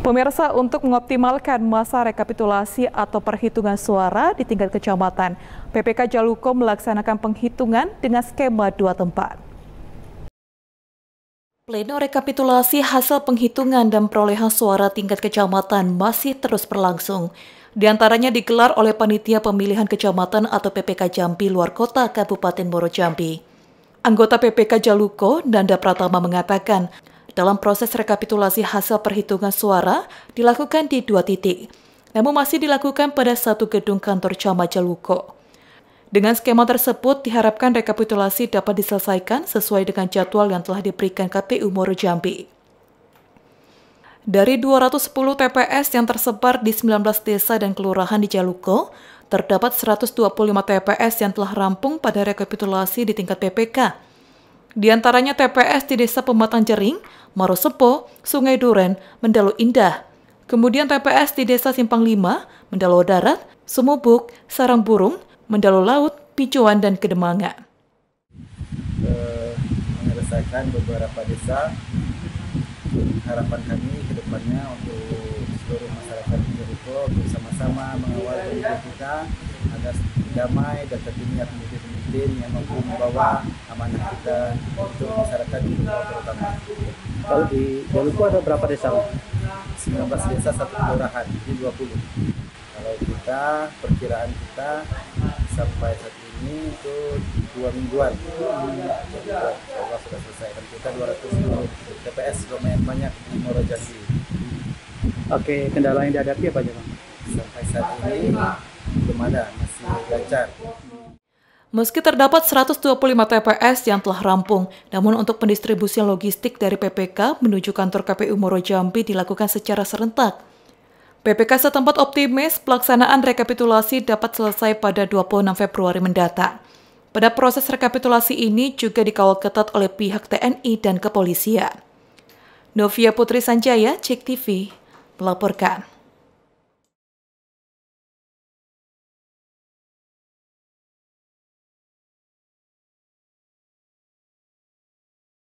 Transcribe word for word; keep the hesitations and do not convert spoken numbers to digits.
Pemirsa, untuk mengoptimalkan masa rekapitulasi atau perhitungan suara di tingkat kecamatan, P P K Jaluko melaksanakan penghitungan dengan skema dua tempat. Pleno rekapitulasi hasil penghitungan dan perolehan suara tingkat kecamatan masih terus berlangsung. Di antaranya digelar oleh Panitia Pemilihan Kecamatan atau P P K Jambi Luar Kota Kabupaten Muaro Jambi. Anggota P P K Jaluko, Nanda Pratama, mengatakan, dalam proses rekapitulasi hasil perhitungan suara dilakukan di dua titik, namun masih dilakukan pada satu gedung kantor camat Jaluko. Dengan skema tersebut, diharapkan rekapitulasi dapat diselesaikan sesuai dengan jadwal yang telah diberikan K P U Muaro Jambi. Dari dua ratus sepuluh T P S yang tersebar di sembilan belas desa dan kelurahan di Jaluko, terdapat seratus dua puluh lima T P S yang telah rampung pada rekapitulasi di tingkat P P K. Di antaranya T P S di Desa Pematang Jering, Marosepo, Sungai Duren, Mendalo Indah. Kemudian T P S di Desa Simpang Lima, Mendalo Darat, Sumubuk, Sarang Burung, Mendalo Laut, Pijuan, dan Kedemanga. Uh, menyelesaikan beberapa desa, harapan kami ke depannya untuk seluruh masyarakat Jaluko bersama-sama mengawal pemilu kita agar damai dan tentunya pemimpin-pemimpin yang mampu membawa amanah kita untuk masyarakat Jaluko terutama. Kalau di Jaluko ada berapa desa? sembilan belas desa, satu kelurahan, di dua puluh. Kalau kita, perkiraan kita sampai saat ini itu dua mingguan. Semoga sudah selesai. Dan kita dua ratus T P S lumayan banyak di Muaro Jambi. Oke, kendala yang dihadapi apa aja, Bang? Sampai saat ini belum ada, masih lancar. Meski terdapat seratus dua puluh lima T P S yang telah rampung, namun untuk pendistribusian logistik dari P P K menuju kantor K P U Muaro Jambi dilakukan secara serentak. P P K setempat optimis pelaksanaan rekapitulasi dapat selesai pada dua puluh enam Februari mendatang. Pada proses rekapitulasi ini juga dikawal ketat oleh pihak T N I dan kepolisian. Novia Putri Sanjaya, C E K T V, melaporkan.